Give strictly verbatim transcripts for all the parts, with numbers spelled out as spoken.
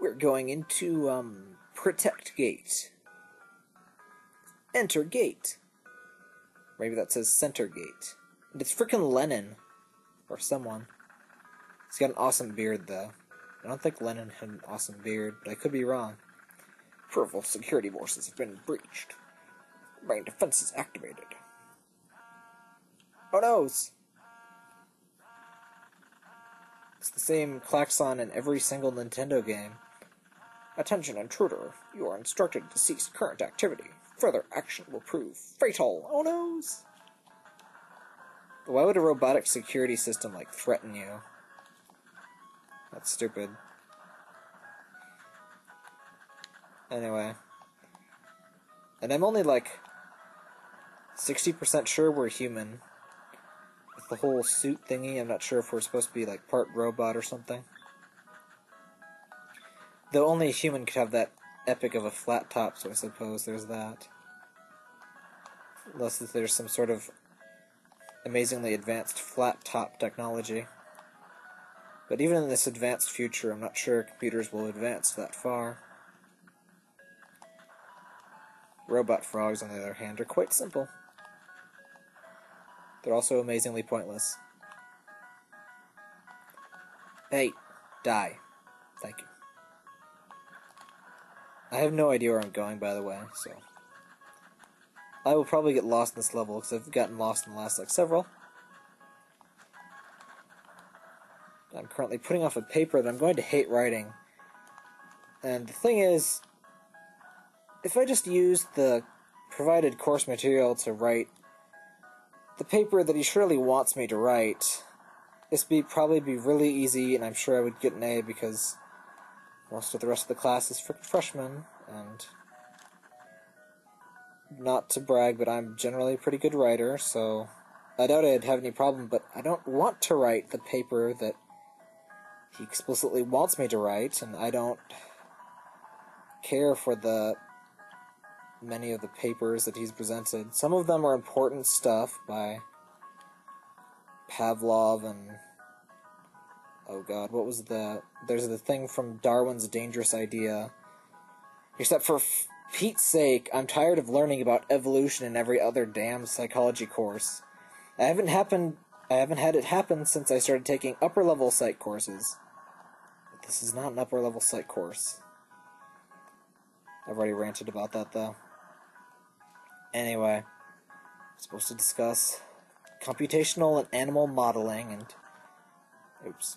We're going into, um, protect gate. Enter gate. Maybe that says center gate. And it's frickin' Lenin. Or someone. He's got an awesome beard, though. I don't think Lenin had an awesome beard, but I could be wrong. Approval security forces have been breached. Brain defenses activated. Oh no! It's the same klaxon in every single Nintendo game. Attention, intruder. You are instructed to cease current activity. Further action will prove fatal. Oh no! Why would a robotic security system, like, threaten you? That's stupid. Anyway. And I'm only, like, sixty percent sure we're human. With the whole suit thingy, I'm not sure if we're supposed to be, like, part robot or something. Though only a human could have that epic of a flat top, so I suppose there's that. Unless there's some sort of amazingly advanced flat top technology. But even in this advanced future, I'm not sure computers will advance that far. Robot frogs, on the other hand, are quite simple. They're also amazingly pointless. Hey, die. Thank you. I have no idea where I'm going, by the way, so I will probably get lost in this level, because I've gotten lost in the last, like, several. I'm currently putting off a paper that I'm going to hate writing. And the thing is, if I just use the provided course material to write, the paper that he surely wants me to write, this would probably be really easy, and I'm sure I would get an A, because most of the rest of the class is freshmen, and not to brag, but I'm generally a pretty good writer, so I doubt I'd have any problem, but I don't want to write the paper that he explicitly wants me to write, and I don't care for the many of the papers that he's presented. Some of them are important stuff by Pavlov and, oh god, what was the, there's the thing from Darwin's Dangerous Idea, except for f Pete's sake, I'm tired of learning about evolution in every other damn psychology course. I haven't happened. I haven't had it happen since I started taking upper-level psych courses. But this is not an upper-level psych course. I've already ranted about that, though. Anyway, I'm supposed to discuss computational and animal modeling, and oops.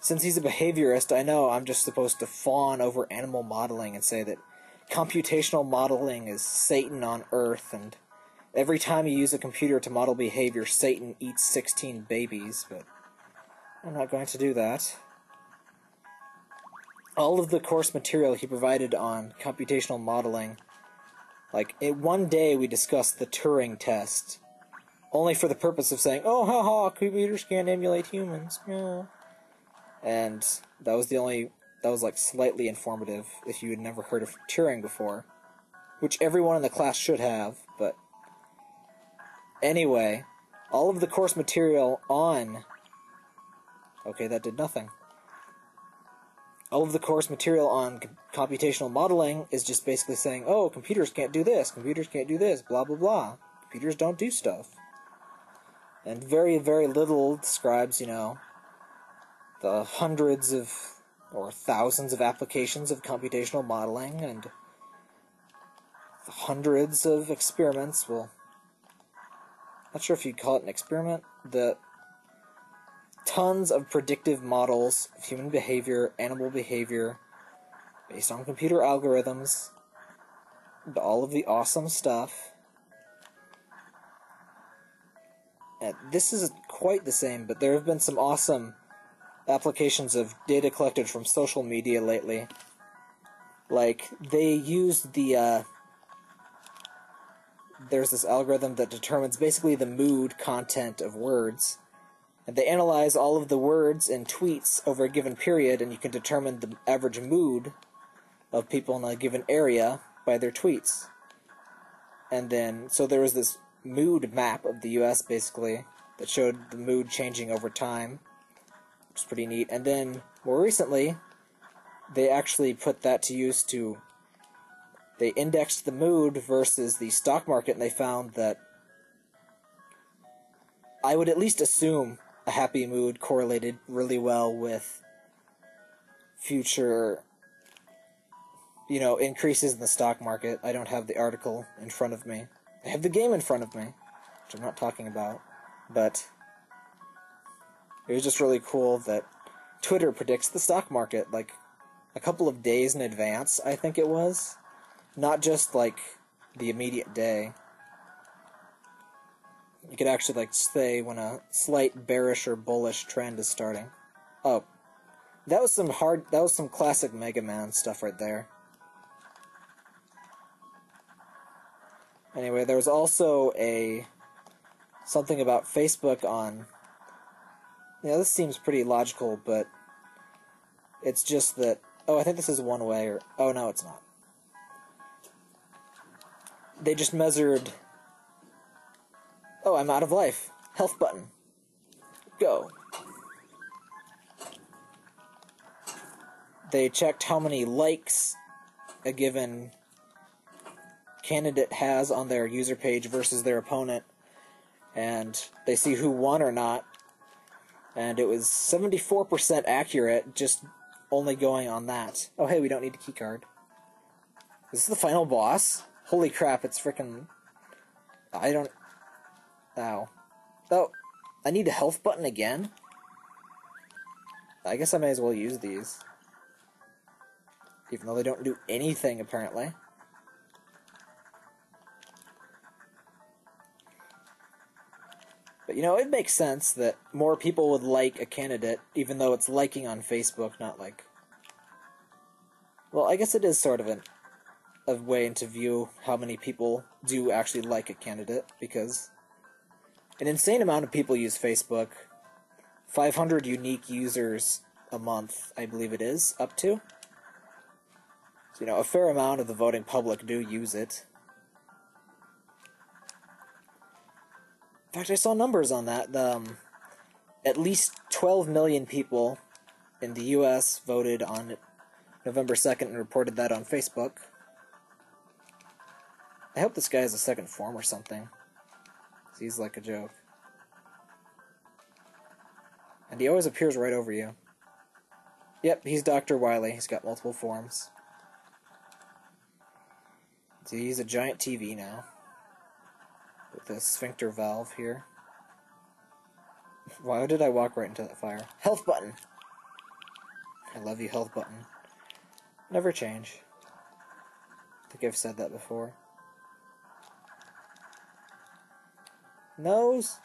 Since he's a behaviorist, I know I'm just supposed to fawn over animal modeling and say that computational modeling is Satan on Earth, and every time you use a computer to model behavior, Satan eats sixteen babies, but I'm not going to do that. All of the course material he provided on computational modeling, like, it, one day we discussed the Turing test, only for the purpose of saying, oh, haha, computers can't emulate humans, yeah. And that was the only... That was, like, slightly informative if you had never heard of Turing before, which everyone in the class should have, but anyway, all of the course material on... Okay, that did nothing. All of the course material on computational modeling is just basically saying, oh, computers can't do this, computers can't do this, blah, blah, blah. Computers don't do stuff. And very, very little describes, you know, the hundreds of... or thousands of applications of computational modeling, and hundreds of experiments. Well, not sure if you'd call it an experiment. The tons of predictive models of human behavior, animal behavior, based on computer algorithms, and all of the awesome stuff. And this isn't quite the same, but there have been some awesome applications of data collected from social media lately. Like, they used the, uh... there's this algorithm that determines basically the mood content of words. And they analyze all of the words and tweets over a given period, and you can determine the average mood of people in a given area by their tweets. And then, so there was this mood map of the U S, basically, that showed the mood changing over time. Pretty neat. And then more recently they actually put that to use to, they indexed the mood versus the stock market, and they found that I would at least assume a happy mood correlated really well with future, you know, increases in the stock market. I don't have the article in front of me. I have the game in front of me, which I'm not talking about, but it was just really cool that Twitter predicts the stock market like a couple of days in advance, I think it was. Not just like the immediate day. You could actually like say when a slight bearish or bullish trend is starting. Oh, that was some hard, that was some classic Mega Man stuff right there. Anyway, there was also a something about Facebook on, yeah, this seems pretty logical, but it's just that, oh, I think this is one way, or, oh, no, it's not. They just measured, oh, I'm out of life. Health button. Go. They checked how many likes a given candidate has on their user page versus their opponent, and they see who won or not. And it was seventy-four percent accurate, just only going on that. Oh, hey, we don't need a keycard. Is this the final boss? Holy crap, it's frickin'... I don't... Ow. Oh, I need a health button again? I guess I may as well use these. Even though they don't do anything, apparently. But, you know, it makes sense that more people would like a candidate, even though it's liking on Facebook, not like... Well, I guess it is sort of an, a way into view how many people do actually like a candidate, because an insane amount of people use Facebook. five hundred unique users a month, I believe it is, up to. So, you know, a fair amount of the voting public do use it. In fact, I saw numbers on that. Um, at least twelve million people in the U S voted on November second and reported that on Facebook. I hope this guy has a second form or something. He's like a joke. And he always appears right over you. Yep, he's Doctor Wiley. He's got multiple forms. See, he's a giant T V now. With the sphincter valve here. Why did I walk right into that fire? Health button! I love you, health button. Never change. I think I've said that before. Nose!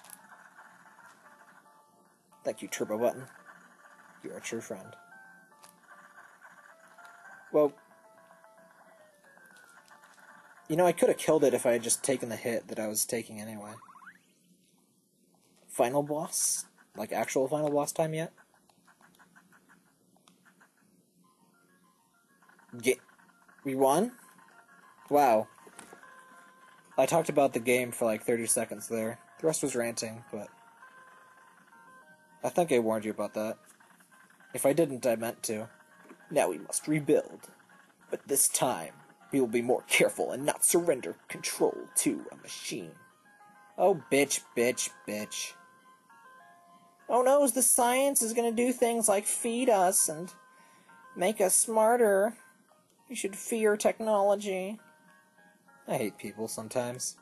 Thank you, Turbo Button. You're a true friend. Well... You know, I could have killed it if I had just taken the hit that I was taking anyway. Final boss? Like, actual final boss time yet? Get... We won? Wow. I talked about the game for like thirty seconds there. The rest was ranting, but... I think I warned you about that. If I didn't, I meant to. Now we must rebuild. But this time... We will be more careful and not surrender control to a machine. Oh, bitch, bitch, bitch. Oh no, the science is going to do things like feed us and make us smarter. You should fear technology. I hate people sometimes.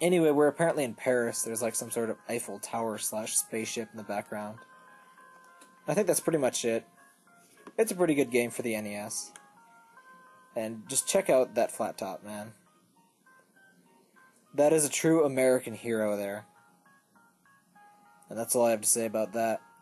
Anyway, we're apparently in Paris. There's like some sort of Eiffel Tower slash spaceship in the background. I think that's pretty much it. It's a pretty good game for the N E S. And just check out that flat top, man. That is a true American hero there. And that's all I have to say about that.